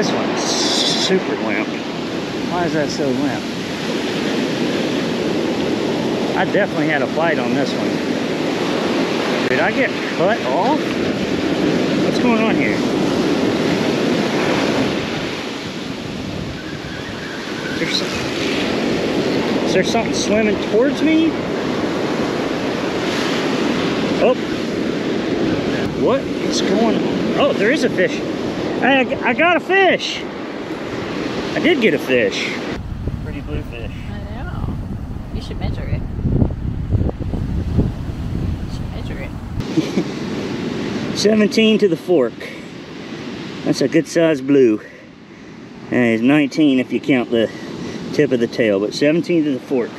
This one's super limp. Why is that so limp? I definitely had a bite on this one. Did I get cut off? What's going on here? Is there something swimming towards me? Oh, what is going on? Oh, there is a fish. I got a fish. I did get a fish. Pretty bluefish. I know. You should measure it. You should measure it. 17 to the fork. That's a good size blue. And it's 19 if you count the tip of the tail, but 17 to the fork.